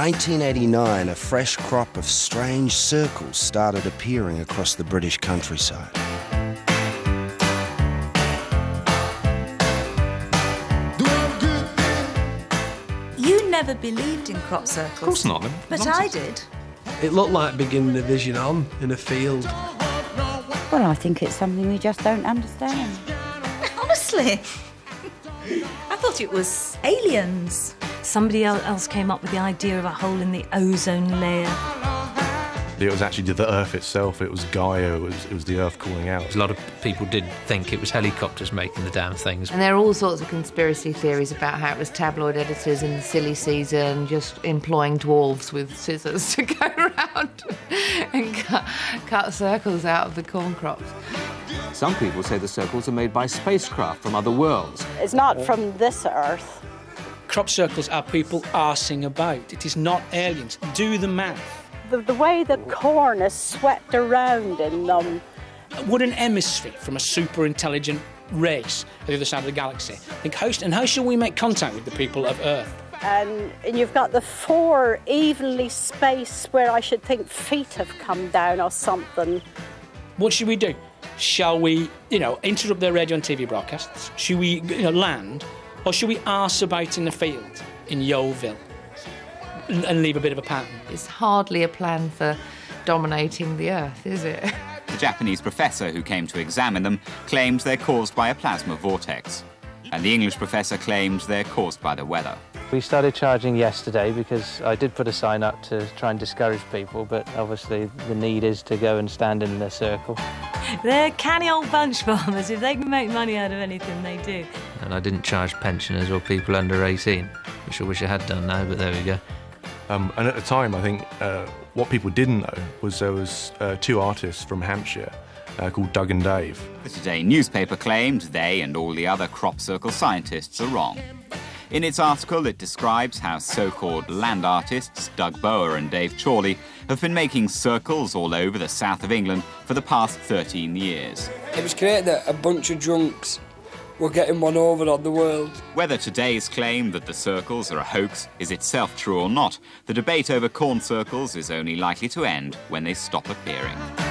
1989, a fresh crop of strange circles started appearing across the British countryside. You never believed in crop circles. Of course not. But I did. It looked like beginning the vision on in a field. Well, I think it's something we just don't understand. Honestly. I thought it was aliens. Somebody else came up with the idea of a hole in the ozone layer. It was actually the Earth itself. It was Gaia. It was the Earth calling out. A lot of people did think it was helicopters making the damn things. And there are all sorts of conspiracy theories about how it was tabloid editors in the silly season just employing dwarves with scissors to go around and cut circles out of the corn crops. Some people say the circles are made by spacecraft from other worlds. It's not from this Earth. Crop circles are people arsing about. It is not aliens. Do the math. The way the corn is swept around in them. Would an emissary from a super intelligent race at the other side of the galaxy think, how shall we make contact with the people of Earth? And you've got the four evenly spaced where I should think feet have come down or something. What should we do? Shall we, interrupt their radio and TV broadcasts? Should we, land? Or should we arse about in the field in Yeovil and leave a bit of a pattern? It's hardly a plan for dominating the Earth, is it? The Japanese professor who came to examine them claimed they're caused by a plasma vortex. And the English professor claimed they're caused by the weather. We started charging yesterday because I did put a sign up to try and discourage people, but obviously the need is to go and stand in the circle. They're canny old bunch farmers. If they can make money out of anything, they do. And I didn't charge pensioners or people under 18, which I wish I had done now, but there we go. And at the time, I think what people didn't know was there was two artists from Hampshire called Doug and Dave. The Today newspaper claimed they and all the other crop circle scientists are wrong. In its article, it describes how so-called land artists Doug Bower and Dave Chorley have been making circles all over the south of England for the past 13 years. It was great that a bunch of drunks were getting one over on the world. Whether Today's claim that the circles are a hoax is itself true or not, the debate over corn circles is only likely to end when they stop appearing.